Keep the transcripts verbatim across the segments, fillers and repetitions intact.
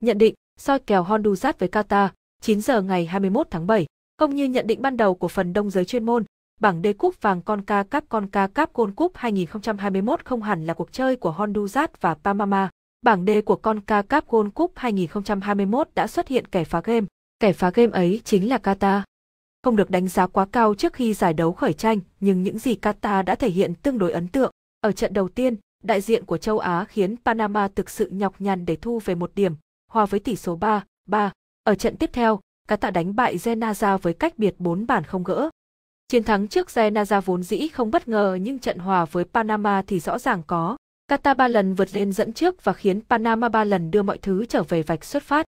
Nhận định, soi kèo Honduras với Qatar, chín giờ ngày hai mươi mốt tháng bảy. Không như nhận định ban đầu của phần đông giới chuyên môn, bảng D Cúp Vàng CONCACAF CONCACAF Gold Cup hai nghìn không trăm hai mươi mốt không hẳn là cuộc chơi của Honduras và Panama. Bảng D của CONCACAF Gold Cup hai nghìn không trăm hai mươi mốt đã xuất hiện kẻ phá game. Kẻ phá game ấy chính là Qatar. Không được đánh giá quá cao trước khi giải đấu khởi tranh, nhưng những gì Qatar đã thể hiện tương đối ấn tượng. Ở trận đầu tiên, đại diện của châu Á khiến Panama thực sự nhọc nhằn để thu về một điểm, hòa với tỷ số ba ba. Ở trận tiếp theo, Qatar đánh bại Grenada với cách biệt bốn bàn không gỡ. Chiến thắng trước Grenada vốn dĩ không bất ngờ, nhưng trận hòa với Panama thì rõ ràng có. Qatar ba lần vượt lên dẫn trước và khiến Panama ba lần đưa mọi thứ trở về vạch xuất phát.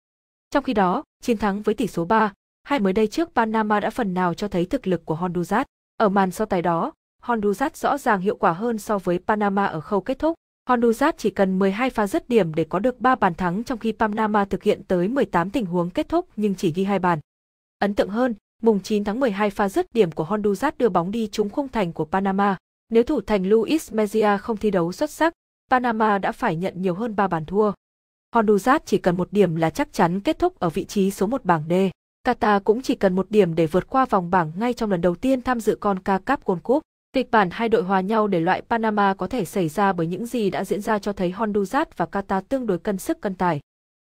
Trong khi đó, chiến thắng với tỷ số ba hai mới đây trước Panama đã phần nào cho thấy thực lực của Honduras. Ở màn so tài đó, Honduras rõ ràng hiệu quả hơn so với Panama ở khâu kết thúc. Honduras chỉ cần mười hai pha dứt điểm để có được ba bàn thắng, trong khi Panama thực hiện tới mười tám tình huống kết thúc nhưng chỉ ghi hai bàn. Ấn tượng hơn, mùng chín tháng mười hai pha dứt điểm của Honduras đưa bóng đi trúng khung thành của Panama. Nếu thủ thành Luis Meza không thi đấu xuất sắc, Panama đã phải nhận nhiều hơn ba bàn thua. Honduras chỉ cần một điểm là chắc chắn kết thúc ở vị trí số một bảng D. Qatar cũng chỉ cần một điểm để vượt qua vòng bảng ngay trong lần đầu tiên tham dự CONCACAF Gold Cup. Kịch bản hai đội hòa nhau để loại Panama có thể xảy ra bởi những gì đã diễn ra cho thấy Honduras và Qatar tương đối cân sức cân tài.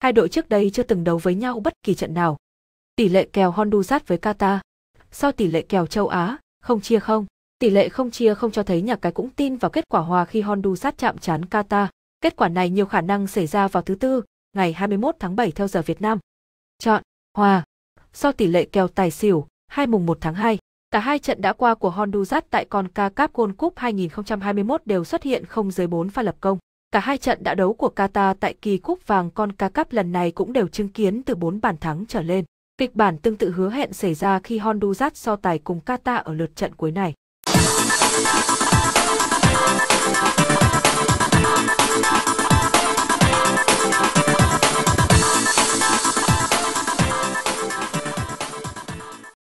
Hai đội trước đây chưa từng đấu với nhau bất kỳ trận nào. Tỷ lệ kèo Honduras với Qatar. Sau tỷ lệ kèo châu Á, không chia không. Tỷ lệ không chia không cho thấy nhà cái cũng tin vào kết quả hòa khi Honduras chạm trán Qatar. Kết quả này nhiều khả năng xảy ra vào thứ Tư, ngày hai mươi mốt tháng bảy theo giờ Việt Nam. Chọn hòa. Sau tỷ lệ kèo tài xỉu, hai mùng một tháng hai. Cả hai trận đã qua của Honduras tại CONCACAF Gold Cup hai nghìn không trăm hai mươi mốt đều xuất hiện không dưới bốn pha lập công. Cả hai trận đã đấu của Qatar tại kỳ Cúp Vàng CONCACAF lần này cũng đều chứng kiến từ bốn bàn thắng trở lên. Kịch bản tương tự hứa hẹn xảy ra khi Honduras so tài cùng Qatar ở lượt trận cuối này.